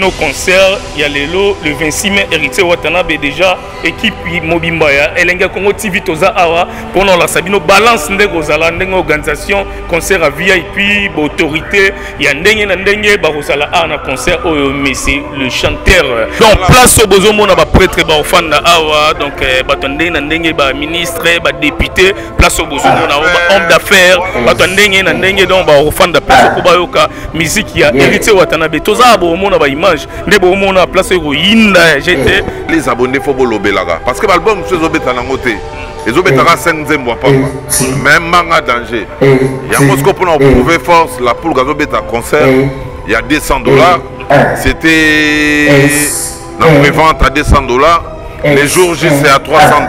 Nos concerts, il y a le 26 mai, Héritier Watanabe déjà, équipe Mobimbaia Elenga Congo TV Toza Awa, pendant la Sabino balance de organisation, concert à VIP, autorité, il y a Ndenge, Barosala Ana concert, mais c'est le chanteur. Donc, place au Bozomo, on a prêtre, Barofanda Awa, donc Batondé, Ndenge, ministre, député, place au Bozomo, on a homme d'affaires, Batondé, Ndenge, donc Barofanda, place au Kobayoka, musique, il y a Héritier Watanabe Toza Awa, image les bonbons à placer au Inda j'étais les abonnés faut bolober là parce que l'album se obéit à la montée les obéit à 5e mois pas même manga danger il y a Moscou pour nous prouver force la pour gaz obéit à concert il y a $200 c'était la revente à $200 les jours J c'est à $300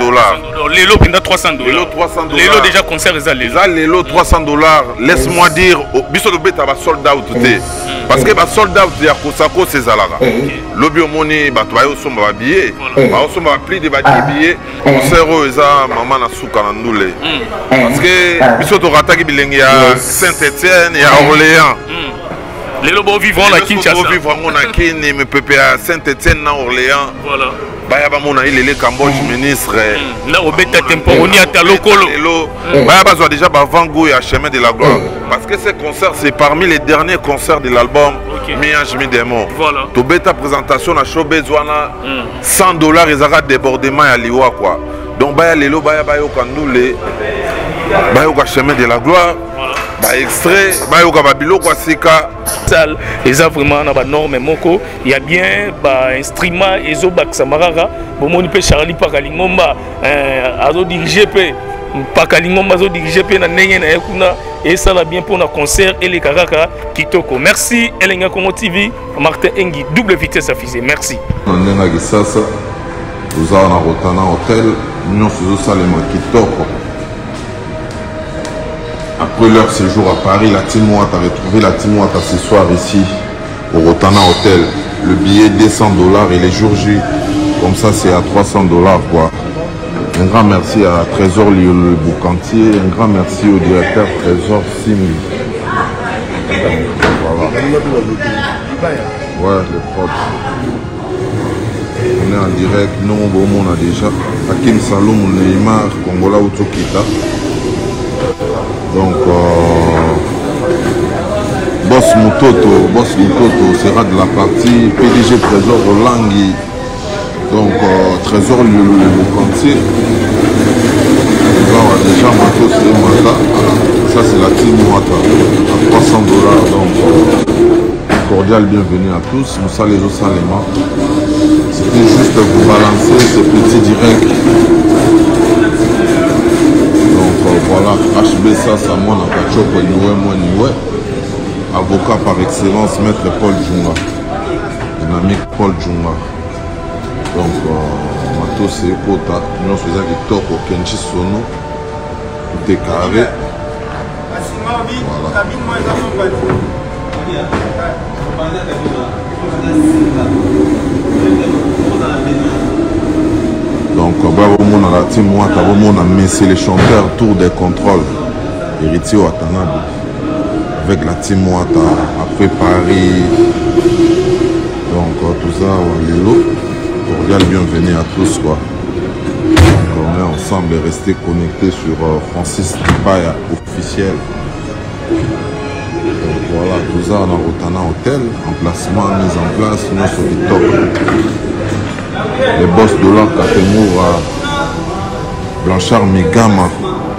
les lots pendant $300 les lots déjà concert les lots $300 laisse-moi dire biso obéit à sold out parce que les soldats de Yakosako, c'est Zalaga. Le biomoni, ils billets. Ils de billets. Parce que les gens Saint-Étienne et à Orléans. Les lobos vivants à Kinshasa. Les lobos vivants à Kinshasa. Saint-Étienne à Orléans. Voilà. Les Cambodges ministres. Là, au bêta temporoni à Talokolo. Ils ont déjà avant-goût et à chemin de la gloire. Parce que ces concerts, c'est parmi les derniers concerts de l'album Miange Midemo. Voilà. Tout bêta présentation à Chobezwana, $100, ils auront débordement à Liwa. Donc, les lobos, ils ont chemin de la gloire. Extrait, ils ont vraiment des normes. Il y a bien un streamer, ils ont des Samarara, Charlie Pakalingomba, ils ont dirigé Pakalingomba, ils ont dirigé et ça va bien pour nos concerts et les Karaka Kitoko. Merci, Elengi Congo TV, Martin Engi, double vitesse affisée. Merci. Nous sommes à Rotana Hotel, nous sommes à Kitoko. Après leur séjour à Paris, la Team Wata a retrouvé la Team Wata ce soir ici au Rotana Hotel. Le billet $200 et les jours J, comme ça c'est à $300 quoi. Un grand merci à Trésor Le Boucantier, un grand merci au directeur Trésor Sim. Voilà. Ouais, les potes. On est en direct, nous on a déjà Hakim Saloum, Neymar, Kongola Utokita. Donc, Boss Mutoto sera de la partie, PDG Trésor Olangi, donc Trésor Lulu, Boucantier. Alors, déjà, Matos et Mata, ça c'est la Team Wata, à $300, donc cordial bienvenue à tous, Moussa les Osalema. C'était juste pour balancer ce petit direct. Voilà, HB Sasa, moi, Niwe, avocat par excellence, maître Paul Juma, mon ami Paul Juma. Donc, Matos et Kota, nous faisons des tops au Kenchi Sono, tout est carré. Voilà. Donc, bravo mon à la Team Wata, bravo à messieurs les chanteurs, tour des contrôles. Héritier Watanabe avec la Team Wata, après Paris. Donc, tout ça, Lélo, cordial bienvenue à tous. Quoi. Donc, on est ensemble et restez connectés sur Francis Paya officiel. Donc, voilà, tout ça, on a Rotana Hotel, emplacement, mise en place, nous sommes du top. Les boss de l'or Katemoura, Blanchard Migama,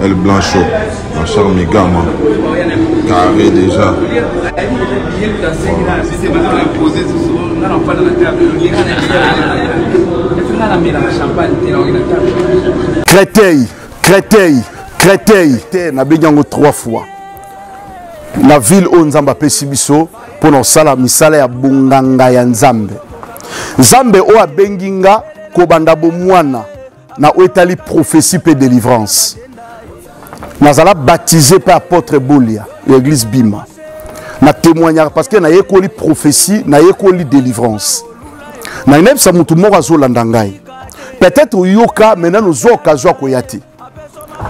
El Blanchot, Blanchard Migama, carré déjà. Créteil, n'a bégango 3 fois. La ville où nous avons pessibiso pour nos salas, misala ya bunganga ya nzambe. Zambe o a benginga kobanda bomwana na oetali prophétie pe délivrance. Nazala baptisé par apôtre Bolia, l'église Bima. Na témoignage parce que na yekoli prophétie, na yekoli délivrance. Na neb sa mutu moko azolandangai. Peut-être oyoka mena nozo okazo akoyati.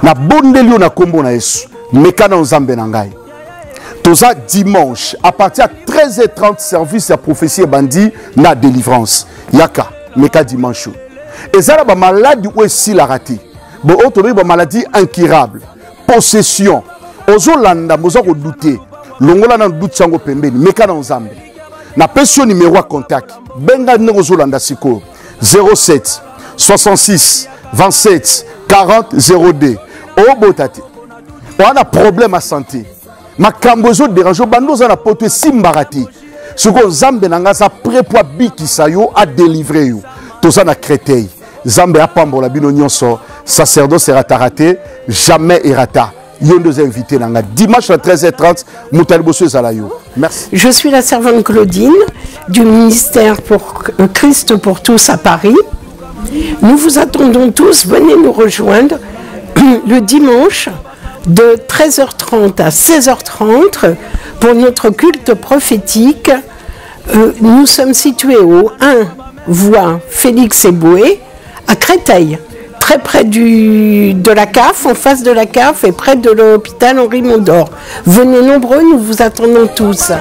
Na bondeli yo na kombo na Yesu, mekana nzambe na ngai. Toza dimanche à partir de 13h30 service à prophétie et bandit na délivrance yaka meka dimanche et ça la maladie ou si la raté bon autobé maladie incurable possession ozolanda mozako douter longola na doute sango pembeni meka na nzambe na pension numéro contact benga ne ozolanda siko 07 66 27 40 02 obotati on a problème à santé ma cambozo dérange bando za na poto simbarati soko nzambe nanga sa prépoa biki sayo a délivrer yo toza na Créteil nzambe a pambola bino nyonso sacerdoce erata raté jamais erata yo deux invités nanga dimanche à 13h30 mutaliboso ezala yo. Merci. Je suis la servante Claudine du ministère pour Christ pour tous à Paris. Nous vous attendons tous, venez nous rejoindre le dimanche de 13h30 à 16h30 pour notre culte prophétique. Nous sommes situés au 1 voie Félix-Eboué à Créteil, très près de la CAF, en face de la CAF et près de l'hôpital Henri-Mondor. Venez nombreux, nous vous attendons tous.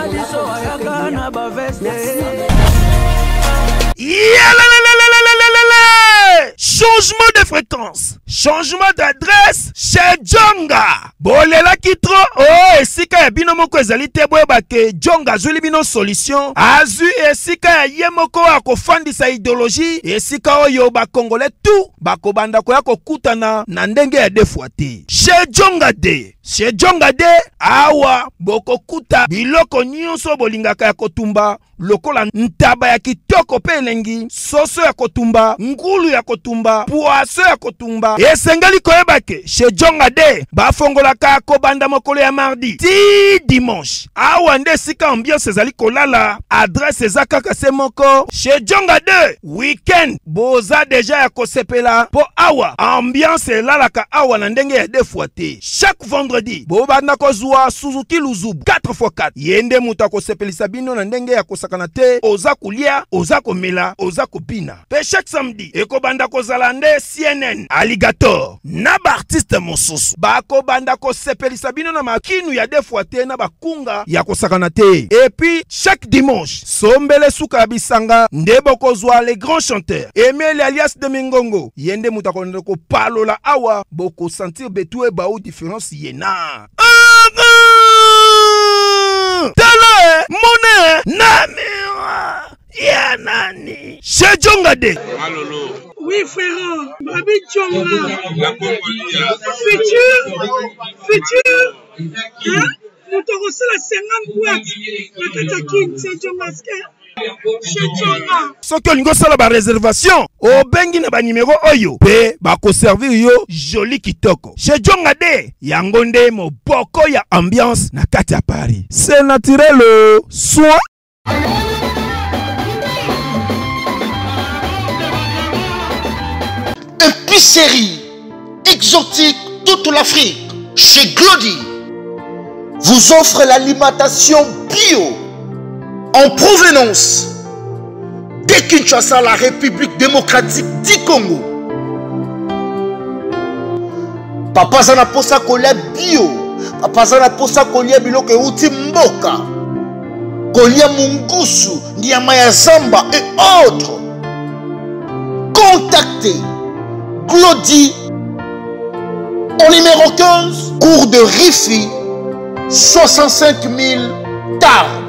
Changement de fréquence, changement d'adresse chez Djonga. Bolela kitro, oh esika ya bino moko ezali te boyeba ke Djonga azuli bino solution. Azu esika ya ye moko akofandisa idéologie, esika oyo ba Congolais tout bakobanda koya kokutana na ndenge ya defwa te. Chez Djonga de, chez Djonga de awa bokokuta biloko nyonso bolingaka ya kotumba. Lokola ntaba ya kitoko pe elengi, soso ya kotumba, ngulu ya kotumba, poaso ya kotumba. Esengeli koyebake chez Djonga de bafongolaka kobanda mokolo ya mardi ti dimanche. Awa nde sika ambiance ezali kolala, adresse ezaka kase moko chez Djonga de weekend boza deja ya kosepela po awa ambiance elalaka awa na ndenge ya defuate. Chaque vendredi bobanda kozwa Suzuki Luzubu 4x4 yende muta kosepelisa bino na ndenge ya Sakanate, oza kulia, oza komela, oza kopina. Pe chaque samedi, eko banda ko zalande CNN, Alligator, na ba artiste mosusu. Bako banda ko sepelisa bino na makinu ya defuate na bakunga ya ko sakanate. Et puis chaque dimanche, sombele suka bisanga, ndebo ko zwa les grands chanteurs. Emile alias de Mingongo, yende mutako ndeko palo la awa, boko sentir betue bao différence yena. Tala mona namiwa ya nani chez Djonga de. Malolo. Oui frère, Babi Djonga. La Congolia. Futur. Hein? Nous t'aurons la 50 boîtes. La Katakin, c'est Djonga. So que lingo sala ba réservation o bengi na ba numéro oyo pe ba ko servir yo joli kitoko chez Djonga de yango nde mo boko ya ambiance na kati ya Paris c'est naturel soin. Épicerie exotique toute l'Afrique chez Glody vous offre l'alimentation bio en provenance de Kinshasa, la République démocratique du Congo. Papa Zana posa kolia bio. Papa Zana posa kolia biloko euti mboka. Kolia mungusu, nyama ya zamba et autres. Contactez Claudie au numéro 15, cours de Rifi, 65 000 Tarbes.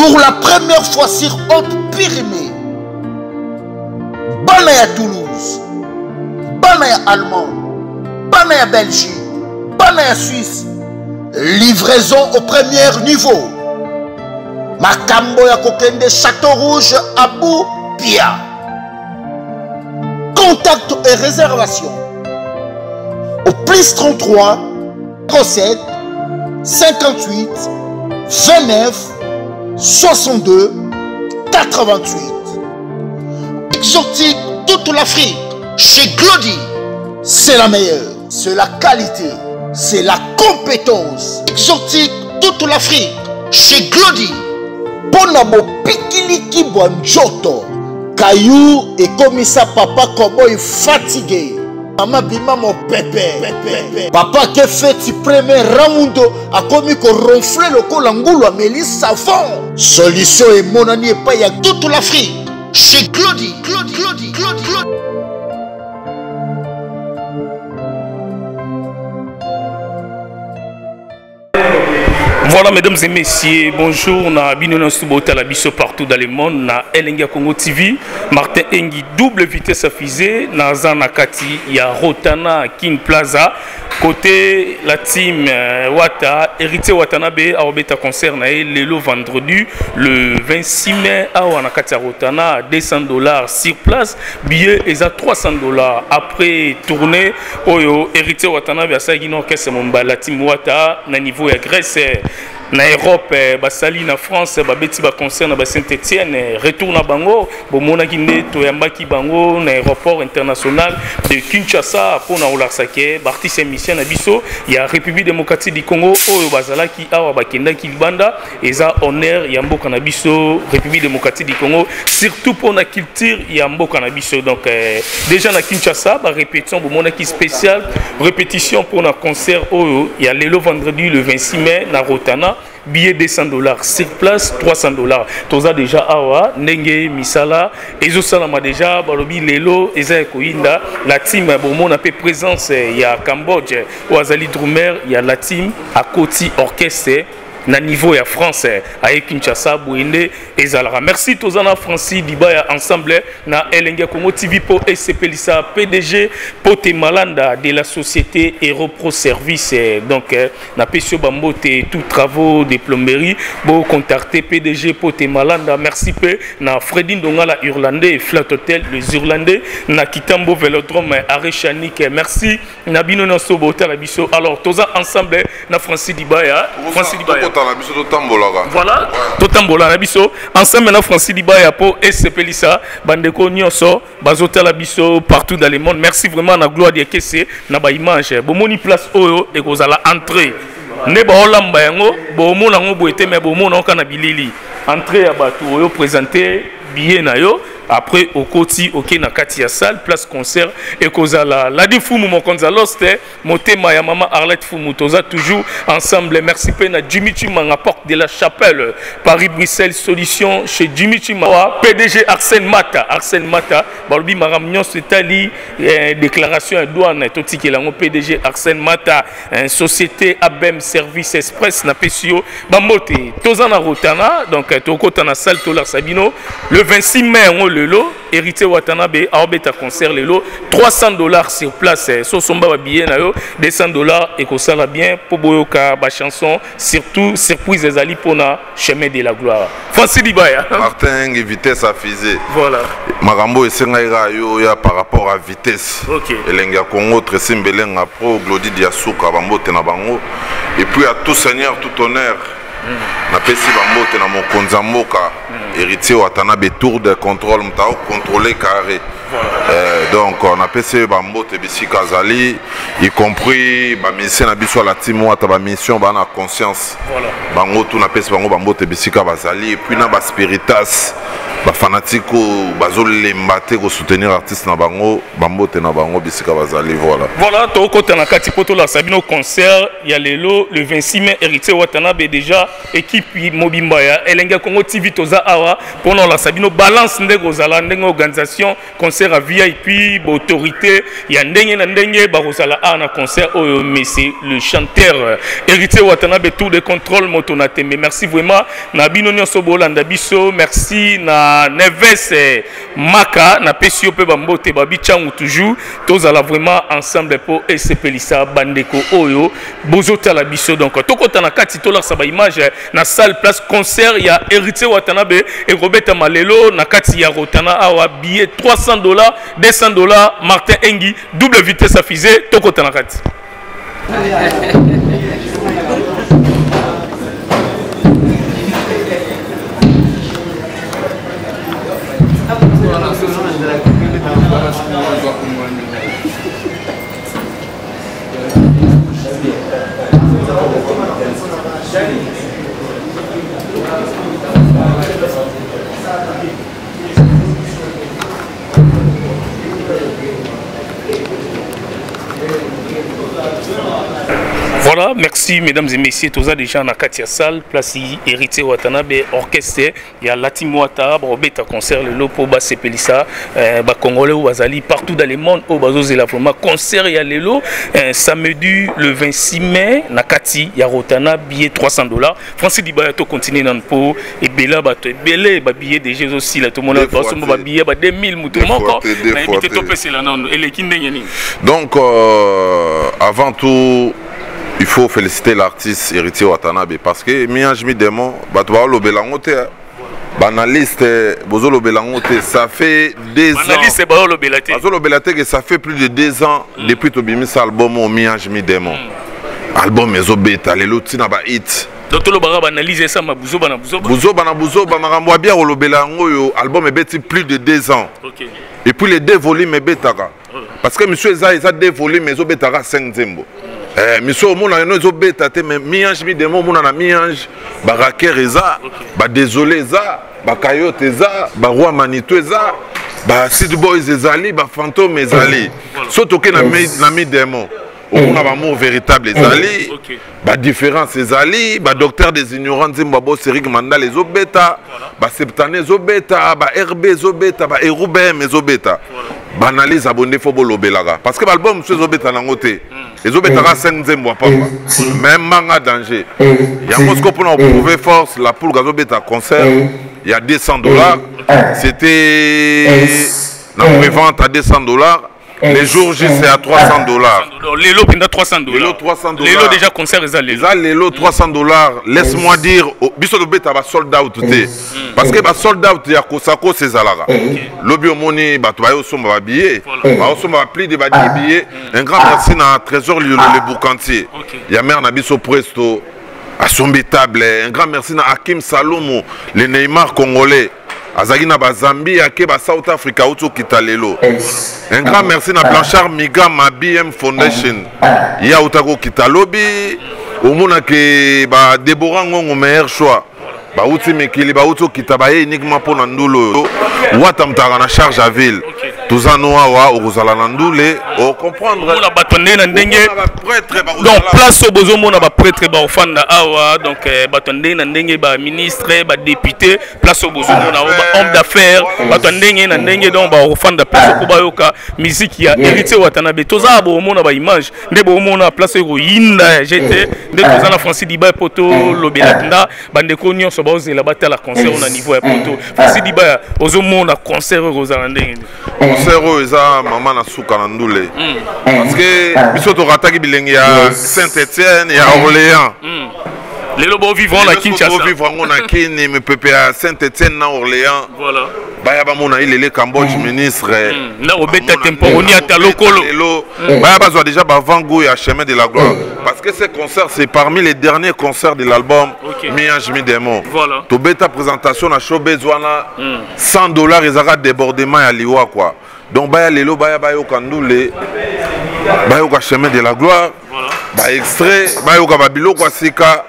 Pour la première fois sur Haute-Pyrénées, Banaya Toulouse, Banaya Allemagne, Banaya Belgique, Banaya Suisse, livraison au premier niveau. Makambo ya kokende Château Rouge Abou Pia. Contact et réservation au plus 33 37 58 29 62 88. Exotique toute l'Afrique. Chez Glody, c'est la meilleure. C'est la qualité. C'est la compétence. Exotique toute l'Afrique. Chez Glody. Bonamo pikiliki bonjoto. Caillou et commissaire papa cowboy fatigué. Maman Bima mon pépé. Papa qui fait tu premier ramundo a commis qu'on ronflait le col angoulou à Mélisse savon. Solution et mon ami et pas y a toute l'Afrique. Chez Claudine. Voilà mesdames et messieurs, bonjour, na Binona Subota la biso partout dans le monde, na Elengi Congo TV, Martin Engi double vitesse à fusée, na Zanakati, il y a Rotana King Plaza, côté la team Wata, Héritier Watanabe a obéta concert na le vendredi le 26 mai à Wanakati Rotana $200 sur place, billet est à $300 après tournée oyo Héritier Watanabe a sa guino qu'est-ce mon la team Wata na niveau est Grèce. Na Europe, basali na France, babeti ba concert na Saint-Étienne, retour na Bango, bomona kinde toyamba ki Bango na aéroport international de Kinshasa pour na olarsake, artiste émission na biso ya République démocratique du Congo oyo bazala ki awa bakenda ki libanda eza honneur ya mboka na biso République démocratique du Congo surtout pour na culture ya mboka na biso donc déjà na Kinshasa ba répétition bomona ki spécial répétition pour na concert oyo ya lelo vendredi le 26 mai na Rotana billet $200 sur place $300 toza déjà awa nenge misala ezo salama déjà balobi lelo eza ekoinda la team bomo na pe présence ya Cambodge oazali drummer ya la team akoti orchestre na niveau ya français aye Kinshasa boende ezalara merci tozana Francis Dibaya ensemble na Elengi Congo TV po SCP Lisa PDG Pote Malanda de la société Aéropro Service donc na pesio bambote tout travaux de plomberie bo contacter PDG Pote Malanda merci pe na Fredin Dongala Irlandais Flat Hotel les Irlandais na Kitambo Velodrome Arechanik merci na bino na sobota la biso alors toza ensemble na Francis Dibaya voilà, tout tambola biso ensemble maintenant Francis Dibaya pour SCP Lisa bandeko nyonso bazota la biso partout dans le monde. Merci vraiment na gloire de Kessé na ba image. Bomoni place oyo et kozala entrée. Ne ba olamba yango bomo nango boete mais bomo nango kana bilili. Entrée ya batu oyo présenter billet na yo après au Koti OK na Katia salle place concert et kozala la difumu mon konzaloste motema ya mama Arlette Foumou toza toujours ensemble merci pe na Jimmy Tumang porte de la chapelle Paris Bruxelles solution chez Jimmy Tumang PDG Arsène Mata balobi maram nyon setali déclaration douane totikilango PDG Arsène Mata société ABM Service Express na PCO bamote toza na Rotana donc tokota na salle tolar Sabino le 26 mai on le lot, Héritier Watanabe, Arbeta concert le lot, $300 sur place, Sosomba billet na yo, $200 et que ça va bien, Poboyoka, ba chanson, surtout surprise des Ali Pona, chemin de la gloire. Francis Dibaya. Martin, vitesse à fusée. Voilà. Marambo et Sengaïra yo ya par rapport à vitesse. Ok. Elengi Congo, Tressimbelenga Pro, Glodi Diasuka, Bambo Tenabango. Et puis à tout seigneur, tout honneur. Na pesi bambo te na mokonza mboka Héritier Watanabe tour de contrôle mtao contrôler carré donc on a pesi bambo te bisika zali y compris ba mission na biso la team Wata ba mission ba na conscience bango tout na pesi bango bambo te bisika bazali et puis na ba spiritas ba fanatico bazolemba te ko soutenir artiste na bango bambo te na bango bisika bazali voilà to ko tana kati poto la Sabino concert ya lelo le 26 mai Héritier Watanabe déjà équipe Mobimbaia Elengi Congo TV toza awa pendant la Sabino balance ndeko zala ndenge organisation concert à VIP autorité ya ndenge na ndenge ba kozala ana concert oyo Messi le chanteur Héritier Watanabe tour de contrôle motona tembe merci vraiment na bino nyoso bolanda biso merci na Neves Maka na PCO pe bambote babichangu toujours tozala vraiment ensemble pour SCP Lisa bandeko oyo bozota la biso donc tokota na kati tola sa ba image na salle place concert il y a Héritier Watanabe et Robert Malelo na kati ya Rotana awa billet $300 $200 Martin Engi double vitesse à fusée tokota na kati Merci mesdames et messieurs, tous déjà dans Katia Salle, place Héritier Watanabe, orchestre, il y a la Team Wata, Beta concert, le Lopo, Basse Pelissa, Congolais ou Azali, partout dans le monde, au Bazoz et la Floma, concert, il y a le lot, samedi le 26 mai, na Kati, il y a Rotana, billet $300. Francis Paya continue dans le pot, et Bella, Belle, billet des jeux aussi, là, tout le monde a billet, 2000 moutons, encore, donc, avant tout, il faut féliciter l'artiste Héritier Watanabe parce que Mianjmi Demon, banaliste, ça fait 2 ans. Ça fait plus de 2 ans depuis que tu as fait l'album au Mianjmi Demon. L'album est obéta, les lotis n'ont pas hit. Docteur Lobara banalise ça, l'album est plus de 2 ans. Et puis les 2 volumes est bêta. Parce que monsieur Zaïza 2 volumes, mais obéta 5e. Monsieur Mouna, nous sommes bêta, mais Miange, Midemo, Mouna, Miange, Barake Reza, Désolé Za, Bakayote Za, Roi Manitou Za, Sid Boys Zali, Fantôme Zali. Surtout que Nami Démon, on a un mot véritable Zali, différence Zali, Docteur des ignorants, Zimbabwe, Sérig Manda, les Obeta, Septané Zobeta, Herbe Zobeta, Eroubem Zobeta. Banalise abonné faut bolaga parce que l'album c'est obéta na ngoté les obétara 5e mois pas même manga danger il y a mosco pour prouver force la poule gazobeta concert il y a $200 c'était la revente à $200 les jours J c'est à $300 les lots pendant $300 les lots déjà concert les lots $300 laisse-moi dire biso obéta va sold out tout parce que sold out ya kosako c'est zalaga lobby moni ba tobayo somba ba billet ba somba pli de ba billet un grand merci na Trésor Le Boucantier ya mère na biso presto à sombe table un grand merci na Hakim Saloum le Neymar congolais Azagina Bazambi, Akeba South Africa, Outo Kitalelo. Un grand merci à Blanchard Migama, BM Foundation. Ya Outago Kitalobi, Omonake, Déborah Ngon, meilleur choix. Outi Mekili, Outo Kitabaye, uniquement pour Nandulo. Ouatam Tarana, charge à ville. Tous en Oawa, Orozala Nandoule, on comprendre. On a bâtonné Nandenge. Donc, place au Bozomo, on a prêtre, au fan d'Awa, donc bâtonné Nandenge, ministre, député, place au Bozomo, on a homme d'affaires, bâtonné Nandenge, donc au fan de place au Kobayoka, musique qui a Héritier Watanabe. Tous en Bozomo, on a image, des Bozomo, on a place au Yinda, j'étais, des Bozomo, Francis Diba, Poto, Lobelatanda, Bandeko, Nyon, Sobaoze, la bataille, la concert, on a niveau à Poto, Francis Diba, Ozomo, on a concert, Orozala Nandenge. Maman parce que bisoto rataki bilengi à Saint-Étienne et à Orléans. Les lobos vivants la Kinshasa. Les lobos vivants on Kini me peuple à Saint-Étienne na Orléans. Voilà. Ba ya ba mona ile le Cambodge ministre. Na obeta temporoni ata lokolo. Ba ya bazwa déjà ba vango ya chemin de la gloire parce que ce concert c'est parmi les derniers concerts de l'album Mianjmi Demon. Voilà. To beta présentation na show bezwana $100 ezaka débordement ya liwa quoi. Donc ba ya lelo ba ya ba yo kandule. Ba yo ka chemin de la gloire. Voilà. Ba extrait ba yo ka babilo kwa sika.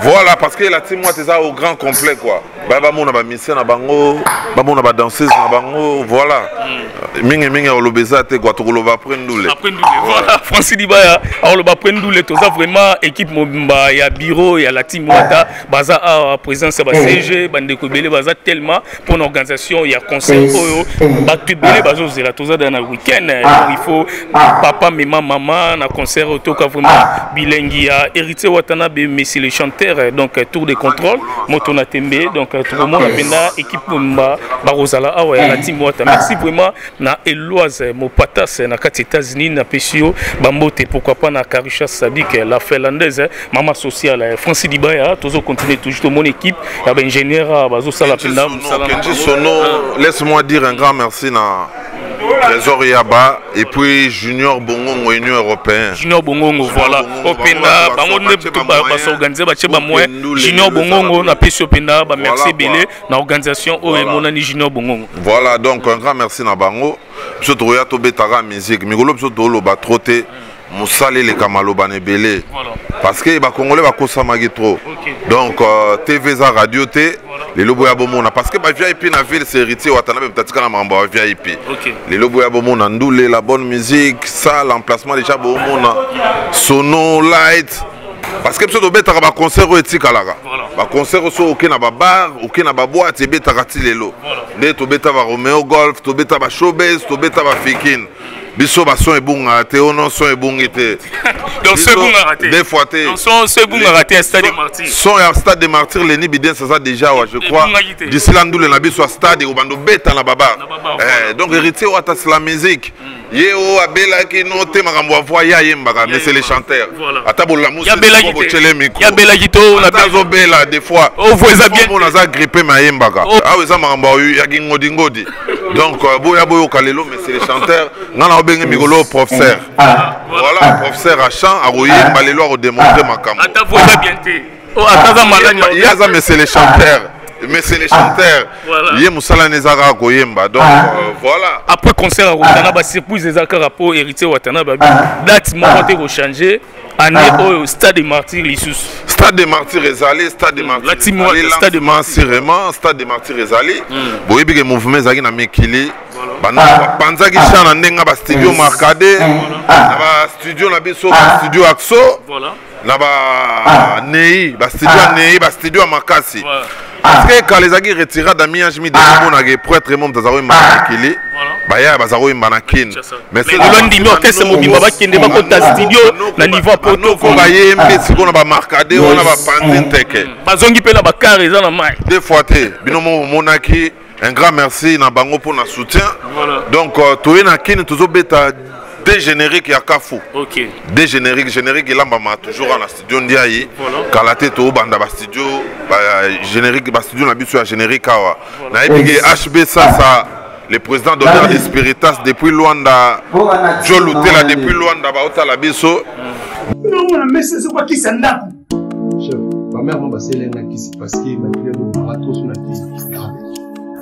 Voilà, parce que la team c'est ça au grand complet quoi. Babamona ba mission na bango, babamona ba danseuse na bango, voilà. Mingi mingi au lobeza te quoi, tokolo ba prendre voilà, Francis Dibaya, au loba prendre le toza vraiment équipe Mobimbaia bureau, il y a la team Wata, baza à présence ba CG, bande kobele baza tellement pour une organisation, il y a concert oyo, ba tubele bazo zela toza dans le week-end, il faut papa maman na concert otoka vraiment bilengia Héritier Watanabe Messi le chante donc tour de contrôle Motona Tembe donc tout le monde a équipe Mba Barozala ah ouais la team Wata merci vraiment na Eloise Mopatas na kati États-Unis na Pesio Bambote pourquoi pas na Karisha Sadik la finlandaise maman sociale Francis Dibaya toujours continuer toujours mon équipe la ingénieur bazo sala penda laisse-moi dire un grand merci na Trésor Yaba et puis Junior Bongongo Union Européenne. Junior Bongongo voilà. Openda, bango ne pas s'organiser, bah c'est Junior Bongongo na pêche Openda, bah merci Bélé, na organisation Oemonani Junior Bongongo. Voilà donc un grand merci na bango. Monsieur Troya Tobetara musique, Migolo Monsieur Dolo ba troté, Moussali les Kamaloba ne Bélé. Parce que bah Congolais bah kosa magitro. Donc TVza radio T. Les loboya bomona parce que ba VIP na ville c'est Héritier Watanabe peut-être qu'on a membre VIP. Les loboya bomona ndoulé la bonne musique, ça l'emplacement déjà bomona sono light Parce que tu as un concert éthique à la concert au bar, au boîte, tu as un lot. Tu as un Romeo Golf, tu as un showbiz, tu as un Fikin. Biso ba son ebunga te ono son ebunga te. Donc ce bunga raté. Des fois te. Son ce bunga raté stade des martyrs. Son à stade des martyrs les nibiden ça déjà je crois. D'ici là nous le nabi soit stade au bando beta na baba. Donc héritier Wata c'est la musique. Yeo abela ki no te makambo avoya yemba mais c'est les chanteurs. Atabo lamu c'est pour télé micro. Ya bela gito na tazo bela des fois. On voit ça bien. On a grippé ma yemba ka. Ah oui ça makambo ya ngodi ngodi. Donc boya boyo kalelo mais c'est les chanteurs. Professeur. Voilà, professeur à chant, à rouiller, à aller loire au démontrer ma caméra. Attends, mais c'est les chanteurs. Mais c'est les chanteurs. Voilà. Donc voilà. Après concert à Rotana, c'est plus des accords pour héritier Watanabe. Date, mon côté, vous changez. Année au stade des martyrs, l'issue. Stade des martyrs, les allées, stade des martyrs. Stade des martyrs, stade des martyrs, les allées. Vous voyez que le mouvement est en équilibre. Panza qui chante en studio marcadé, studio Nabiso, studio Axo, Naba Nei, studio Makasi. Parce que quand les agis retirent d'Amiage, mi de pour être membre de Zaroui Manakili, Baya Bazaroui Manakin. Mais c'est le lundi, l'orchestre Mobimbaia qui n'est pas contre un studio, la niveau Poto, Kombaye, Mbetsikon, Marcadé, on a Panzinteke. Bazongi Pelabakar, ils ont la main. Des fois, Binomo Monaki. Un grand merci Nabango pour notre soutien. Voilà. Donc, tu es dans Kine, tu es dégénérique, il y a Kafou. Ok. Dégénérique, générique, il y a toujours dans la studio Ndiaye. Kalaté, tu es dans la studio. Générique, la studio est générique. HB, ça, le président d'honneur des Spiritas depuis Luanda. Joe Lutela depuis Luanda, Baota Labiso. Non, mais c'est quoi qui s'en a? Ma mère m'a passé l'un qui s'est passé, ma fille m'a tout sur la piste.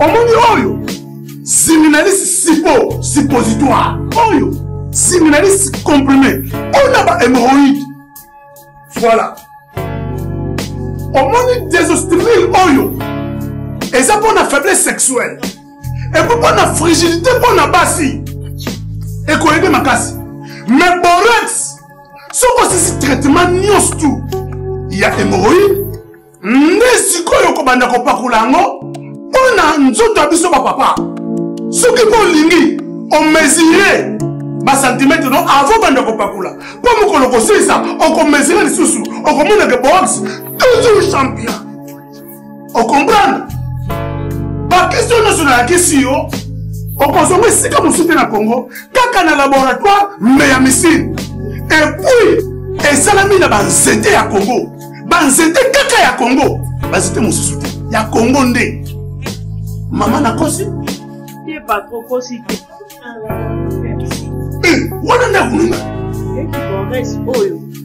Omoni oyo siminaliste sipo suppositoire oyo siminaliste comprimé on a ba hémorroïde voilà omoni désostril oyo et ça pour la faiblesse sexuelle et pour la fragilité pour la basi et qu'on aide ma casse mais borax sauf si ce traitement nyos tout il y a hémorroïde ne si quoi yoko banda ko pakulango on a un autre papa. Ce qui est on mesurait les centimètres avant de Papula. Pour nous connaître ça, on mesurait les sous-sous. On comprend que Box toujours champion. On comprend. Par question nationale, question. On consomme si comme on soutient le Congo, quand on a un laboratoire, mais à missile. Et puis, et Salami n'a pas zété à Congo. Ban zété kaka à Congo. Bah c'était mon soutien. Il y a Congo ndé. Maman a conçu. Il n'est pas trop conçu. Hé, où est-ce que vous êtes?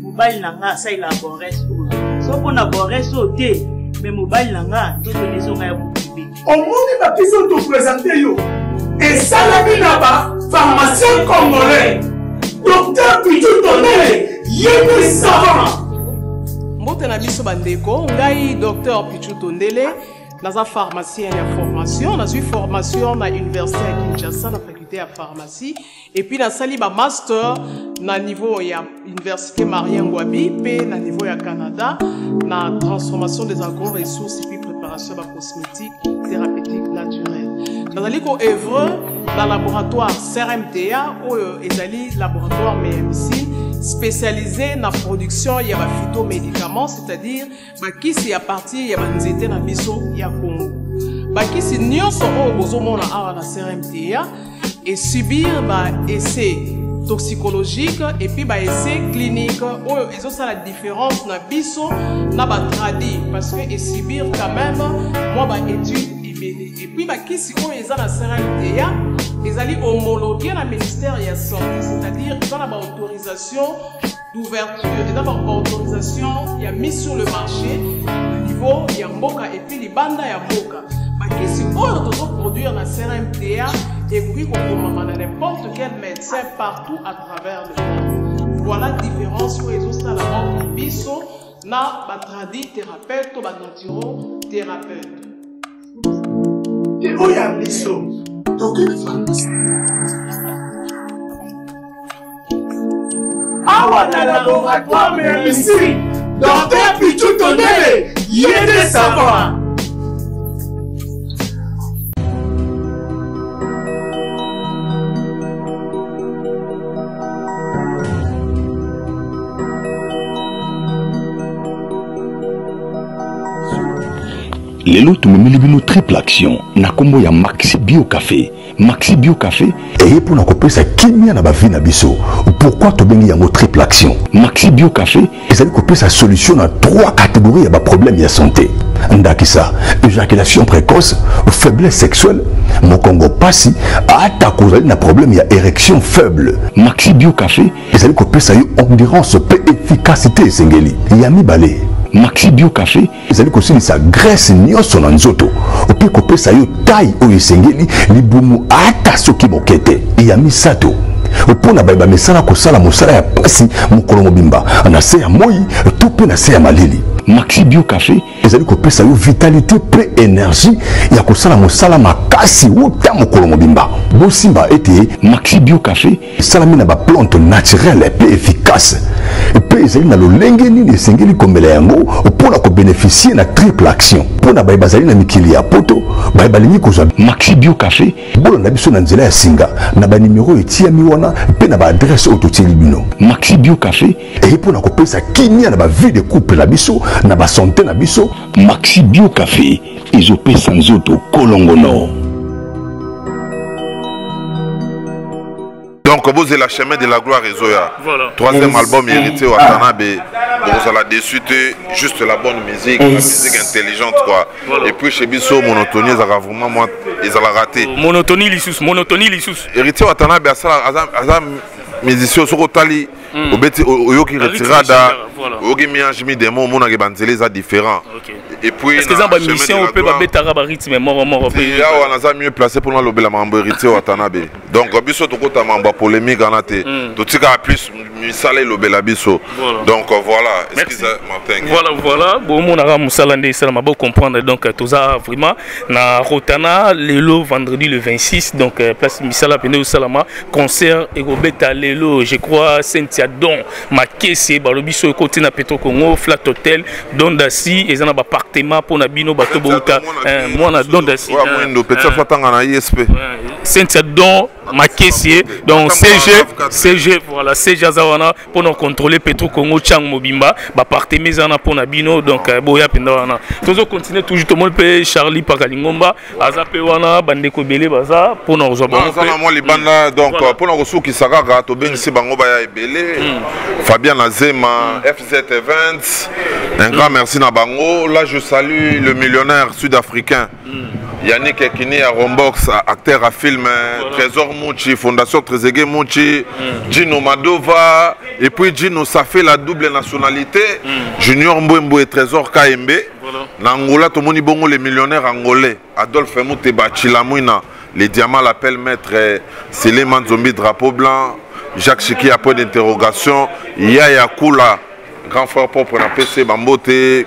Dans la pharmacie, il y a formation. Dans une formation à l'université à Kinshasa, dans la faculté à pharmacie. Et puis, dans la master, dans le niveau de l'université Marien Ngouabi, puis dans le niveau de Canada, dans la transformation des agro-ressources et puis préparation de la cosmétique, thérapeutique, naturelle. Dans la œuvre, dans le laboratoire CRMTA, ou le laboratoire MMC, spécialisé dans la production, il y a des phytomédicaments, c'est-à-dire, qui s'y a parti, il y a des étés dans il y a Congo. Qui s'y n'y sont pas besoin à la CRMTA et subir des essais toxicologiques et puis des essais cliniques. Et ça, la différence dans biso, n'a pas traduit parce que subir quand même, moi, études. Et puis, qui s'y est dans la CRMTA, ils allaient homologuer le ministère de la Santé, c'est-à-dire dans l'autorisation d'ouverture, et d'abord autorisation, il y a mis sur le marché, au niveau, il y a Mboka et puis les bandes à Mboka. Mais si vous voulez produire la CRMTA, et puis vous pouvez n'importe quel médecin partout à travers le monde. Voilà la différence pour les autres à la mort de Bisso, na batradi thérapeute ou batnaturo thérapeute. Et où y a Bisso? Dans quelle pharmacie? Awa na laboratoire mais à Missouri, dans tes pitous tonnés, y est des savants. Les lots me triple action. Nakombo ya Maxi Bio Café. Maxi Bio Café. Et pour nous couper ça kimia na ba vie na biso. Pourquoi tu bengi yango triple action? Maxi Bio Café. Et ça couper sa solution dans trois catégories ya ba problème ya santé. Ndakisa, éjaculation précoce, faiblesse sexuelle, mokongo pasi, ata kozali na problème ya érection faible. Maxi Bio Café. Et ça couper sa endurance pe efficacité singeli. Yami balé. Maxi Bio Café, ils allaient aussi sa graisse nio son anzoto. Au pire copé sa yo taille ou yesengeli, li boumou ata soki mokete. Il y a mis sato. Au pône à Baba Messala Kosala Moussala ya Passi, Mokolo Mobimba, en assez à Moi, tout peu n'assez à Malili. Maxi Bio Café, ils allaient copé sa yo vitalité, pré énergie, ya Kosala Moussala Makasi ou ta Mokolo Mobimba. Bosimba était Maxi Bio Café, salamina ba plante naturelle et peu efficace. Ezali na lolenge nini esengeli komela yango mpona kobénéficier na triple action mpona baye bazali na mikili ya poto baye balingi kozwa Maxi Bio Café bolanda biso na nzela ya singa na banimero etiami wana mpe na baadresse oyo totieli bino Maxi Bio Café eye mpona kopesa kimia na bavie de couple na biso na basante na biso Maxi Bio Café ezopesa nzoto kolongono. Donc, vous avez la chemin de la gloire et Zoya. Voilà. Troisième album, Héritier Watanabe. Vous allez discuter juste la bonne musique, la musique intelligente, quoi. Voilà. Et puis, chez Bissot, monotonie, ils ont vraiment moins. Ils ont raté. Monotonie, l'issue. Monotonie, l'issue. Héritier Watanabe, à ça, musicien, sur Otali, au Betty, au Yoki Retirada, au Yoki Mianjimi, des mots, mon agébantelé, ça différent. Et puis, est-ce que ça va musicien, on peut pas mettre un rythme, mort, il y a un mieux placé pour l'obé la mambo Héritier Watanabe. Donc, au Bissot, au côté, polémique en athée. Tout ce qui a plus salé le belabiso. Donc voilà. Excusez Martin. Voilà, voilà. Bon, on a Moussalandé, ça m'a beau comprendre. Donc, tout ça vraiment. Na Rotana, l'élo vendredi le 26. Donc, place Missala Pene Salama. Concert et Robeta l'élo, je crois, Saint-Étienne, Makese, Balobiso et côté na Petro Congo, Flat Hotel, Dondassi, et ça n'a pas partement pour Nabino, Batobouta. Moi, on a Dondassi. Ouais, moi, nous, petit flatan en ISP. Saint-Étienne, Makese, donc. CG, voilà, CG Azawana pour nous contrôler Petro Congo, Tchang Mobimba, partez mes ans pour Nabino, donc Boya Pendawana. Toujours continuer, toujours tout le monde peut Charlie Pakalingomba, Azapewana, Bandeko Bele, Baza, pour nous rejoindre. Donc pour nous ressources qui s'agarrent, Tobin Sibangobaya et Bele, Fabien Azema, FZ Events, un grand merci Nabango. Là, je salue le millionnaire sud-africain. Yannick Ekini à Rombox, acteur à film, Trésor Mouchi, Fondation Tréségué Mouchi, Gino Madova, et puis Gino, ça fait la double nationalité, Junior Mbouembo et Trésor KMB. N'Angola, tout le monde est les millionnaires angolais, Adolphe Mouteba, Chilamouina, les diamants l'appellent maître, Sélé Manzombi, Drapeau Blanc, Jacques Chiki, à point d'interrogation, Yaya Kula. Grand frère propre na PC Bambote et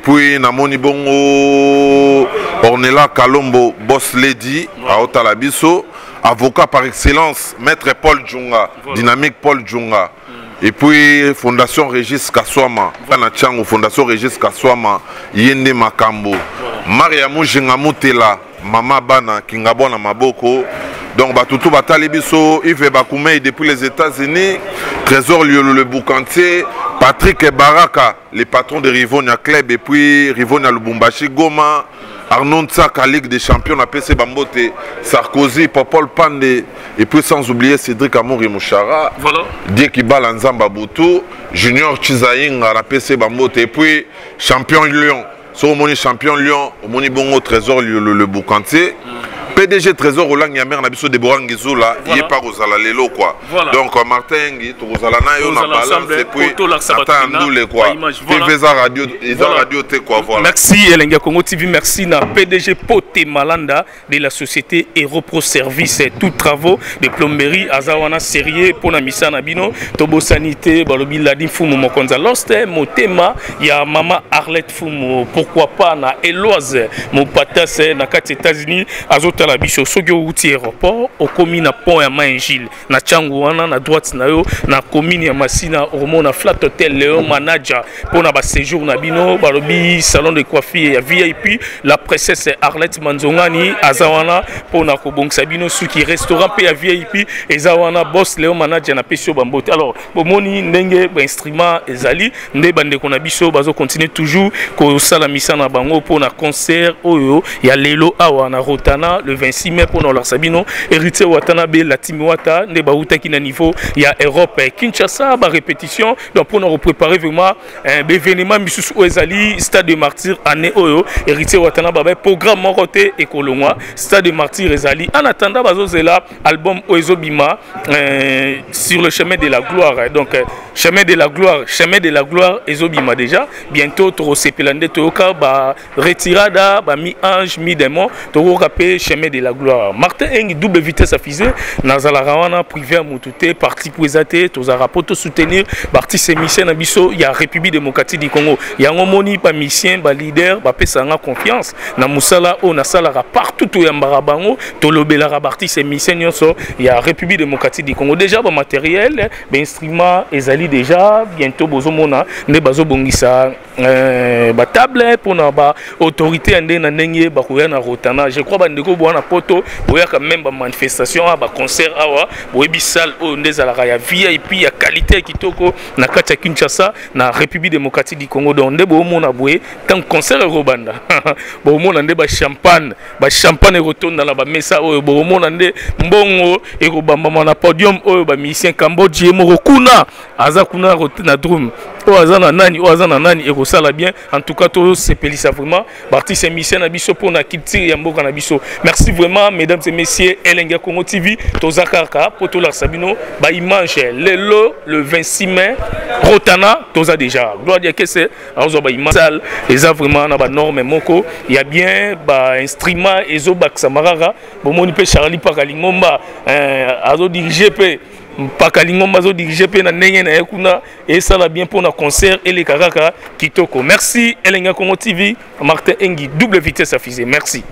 puis Namoni Bongo Ornella Kalombo Boss Lady à Otalabiso, avocat par excellence maître Paul Djunga, dynamique Paul Djunga. Et puis Fondation Régis Kaswama, Panachango Fondation Régis Kaswama, Yende Makambo, Mariamou Jingamutela, Mama Bana Kingabona Maboko. Donc, Batoutou Batalibiso, Yves Bakoumei depuis les États-Unis, Trésor Le Boucantier, Patrick Baraka, les patrons de Rivonia Club, et puis Rivonia Lubumbashi Goma, Arnaud Tsaka, Ligue des champions, APC Bambote, Sarkozy, Popol Pandé, et puis sans oublier Cédric Amouri Mouchara, voilà. Diekiba Lanzamba Boutou, Junior Chizaïng à la PC Bambote, et puis champion Lyon, sur so, Moni champion Lyon, Moni Bongo Trésor Le Boucantier. PDG Trésor Olangi a mère Nabiso de Borangizola, il est pas Rosala Lelo quoi. Donc Martin Engi, Rosalana et on a balancé puis attendons les quoi. TV radio, ils ont radio T quoi voilà. Merci Elengi Congo TV, merci na PDG Poté Malanda de la société Aéropro Service tout travaux de plomberie Azawana Sérieux pour la missa Nabino, Tobo Sanité, Balobi Ladin Foumou Mokonza Lost, Motema, il y a maman Arlette Foumou, pourquoi pas na Eloise, mon patas na 4 États-Unis, Azota la bicho, Sogyo Outi Aéroport, au commune à Pont et à Maingil, na Tchangouana, na droite na yo, na commune à Massina, Hormon, na Flat Hotel, Léon Manaja, pour na bas séjour Nabino, Balobi, salon de coiffure, VIP, la princesse Arlette Manzongani, Azawana, pour na Kobong Sabino, Suki, restaurant PA VIP, Ezawana, Boss Léon Manaja, na Pesio Bambote. Alors, Bomoni, Nenge, instrument, Ezali, Nebande Konabiso, Bazo continue toujours, Kosalamissa na Bango, pour na concert, Oyo, ya Lelo Awa, na Rotana, le 26 mai, pour na Sabino, Héritier Watanabe, la Team Wata, Neba Outa qui na niveau, ya Europe, Kinshasa, ba répétition, donc pour nous préparer vraiment un événement, Missus Oezali, Stade de Martyr, année Oyo, Héritier Watanabe, programme Moroté et Kolonwa, Stade de Martyr, Ezali, en attendant, Bazo Zela, album Oezo Bima, sur le chemin de la gloire, donc chemin de la gloire, Ezobima déjà, bientôt, Toro Sepelande, Toyoka, ba retirada, ba mi ange, mi démon, Toro Kapé, chemin de la gloire. Martin Engi, double vitesse à fusée, Nazalarawana, privé à Moutouté, parti Pouezate, Tozarapo, to soutenir, parti Sémicien, Nabiso, il y a République démocratique du Congo, il y a Ngomoni, pas Missien, pas leader, pas Pesanga, confiance, Namoussala, on a Salara, partout, Toyambarabango, Tolobelara, parti Sémicien, il y a République démocratique du Congo, déjà, matériel, instruments, ezali déjà, bientôt bozomona, ne bazo bongisa ba table pour na ba autorité ande na nenge ba koya na Rotana. Je crois bandeko bo na poto, boya ka même ba manifestation, ba concert awa, boyebi salle o ndezala ya VIP ya qualité kitoko na kati ya Kinshasa na République démocratique du Congo donde bo mona boye tant concert robanda. Bo mona nde ba champagne rotonda na ba mesa o bo mona nde mbongo e ko bamba na podium o ba misien Cambodge Morokuna, Azakuna Rotana Drum, Oazana Nani, et Rosala bien. En tout cas, tout c'est Pélissa vraiment. Parti c'est Missien Abisso pour Nakiti et Ambo Kanabisso. Merci vraiment, mesdames et messieurs, Elengi Congo TV, Tozakarka, Potolar Sabino, Baïmanche, Lelo, le 26 mai, Rotana, Toza déjà. Gloire à Kessé, Azo Baïmansal, Eza vraiment, Naba Norme Moko, il y a bien, Instrima, Ezo Baksamarara, Bomonipe Charlie Pakalingomba, Azo dirigé P. Pakalingo Mazo dirigé Pena Nengen et Kuna et ça l'a bien pour nos concerts et les Karaka Kitoko. Merci Elengi Congo TV, Martin Engi, double vitesse affisée. Merci.